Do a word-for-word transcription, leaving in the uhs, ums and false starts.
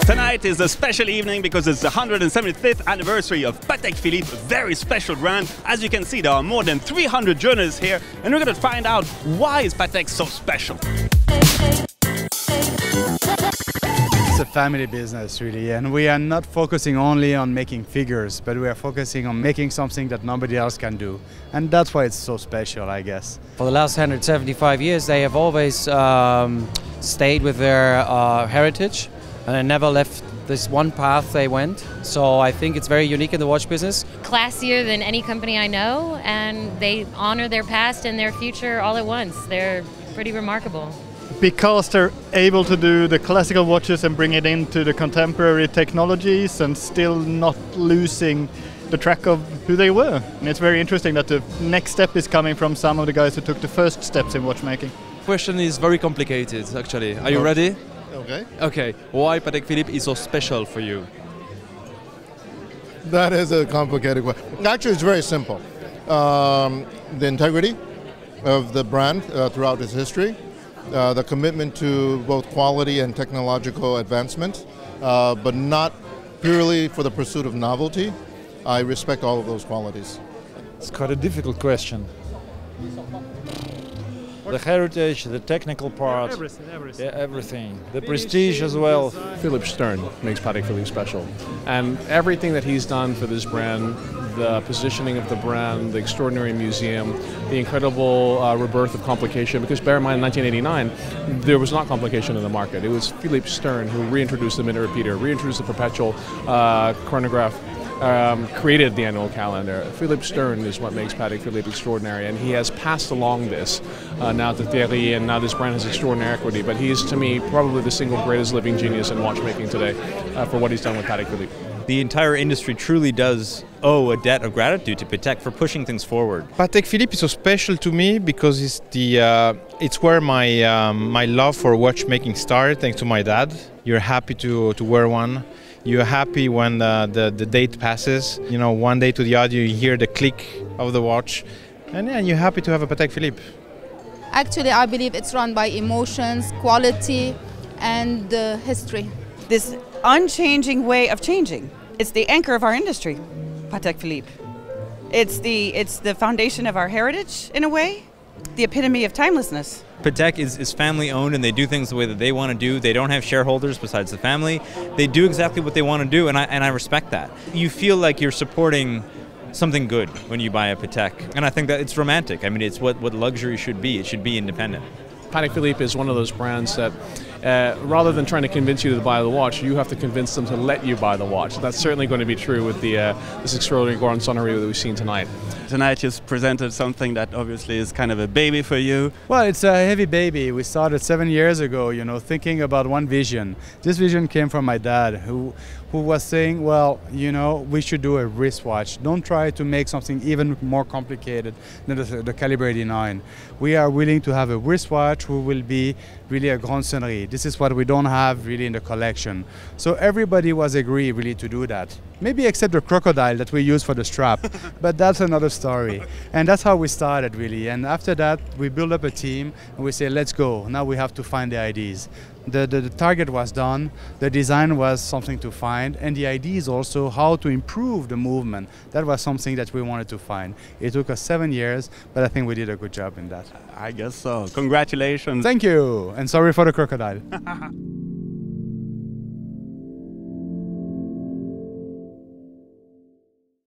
Tonight is a special evening because it's the one hundred seventy-fifth anniversary of Patek Philippe, a very special brand. As you can see, there are more than three hundred journalists here, and we're going to find out why is Patek so special. It's a family business, really, and we are not focusing only on making figures, but we are focusing on making something that nobody else can do, and that's why it's so special, I guess. For the last one hundred seventy-five years, they have always um, stayed with their uh, heritage, and I never left this one path they went. So I think it's very unique in the watch business. Classier than any company I know, and they honor their past and their future all at once. They're pretty remarkable. Because they're able to do the classical watches and bring it into the contemporary technologies and still not losing the track of who they were. And it's very interesting that the next step is coming from some of the guys who took the first steps in watchmaking. The question is very complicated, actually. Are you ready? Okay. Okay. Why Patek Philippe is so special for you? That is a complicated one. Actually, it's very simple. Um, the integrity of the brand uh, throughout its history, uh, the commitment to both quality and technological advancement, uh, but not purely for the pursuit of novelty. I respect all of those qualities. It's quite a difficult question. The heritage, the technical part, yeah, everything, everything. Yeah, everything. The prestige as well. Philippe Stern makes Patek Philippe special, and everything that he's done for this brand, the positioning of the brand, the extraordinary museum, the incredible uh, rebirth of complication, because bear in mind, in nineteen eighty-nine, there was not complication in the market. It was Philippe Stern who reintroduced the minute repeater, reintroduced the perpetual uh, chronograph, Um, created the annual calendar. Philippe Stern is what makes Patek Philippe extraordinary, and he has passed along this uh, now to Thierry, and now this brand has extraordinary equity, but he is, to me, probably the single greatest living genius in watchmaking today uh, for what he's done with Patek Philippe. The entire industry truly does owe a debt of gratitude to Patek for pushing things forward. Patek Philippe is so special to me because it's, the, uh, it's where my, um, my love for watchmaking started, thanks to my dad. You're happy to, to wear one. You're happy when the, the, the date passes. You know, one day to the other, you hear the click of the watch, and yeah, you're happy to have a Patek Philippe. Actually, I believe it's run by emotions, quality, and uh, history. This unchanging way of changing. It's the anchor of our industry, Patek Philippe. It's the, it's the foundation of our heritage, in a way. The epitome of timelessness. Patek is, is family owned, and they do things the way that they want to do. They don't have shareholders besides the family. They do exactly what they want to do, and I, and I respect that. You feel like you're supporting something good when you buy a Patek, and I think that it's romantic. I mean, it's what, what luxury should be. It should be independent. Patek Philippe is one of those brands that uh, rather than trying to convince you to buy the watch, you have to convince them to let you buy the watch. That's certainly going to be true with the, uh, this extraordinary Grand Sonnerie that we've seen tonight. Tonight you've presented something that obviously is kind of a baby for you. Well, it's a heavy baby. We started seven years ago, you know, thinking about one vision. This vision came from my dad, who, who was saying, well, you know, we should do a wristwatch. Don't try to make something even more complicated than the, the Calibre D nine. We are willing to have a wristwatch who will be really a Grand Sonnerie. This is what we don't have really in the collection. So everybody was agreed really to do that. Maybe except the crocodile that we use for the strap, but that's another story. And that's how we started really. And after that, we built up a team and we say, let's go. Now we have to find the ideas. The, the, the target was done, the design was something to find, and the idea is also how to improve the movement. That was something that we wanted to find. It took us seven years, but I think we did a good job in that. I guess so. Congratulations. Thank you, and sorry for the crocodile.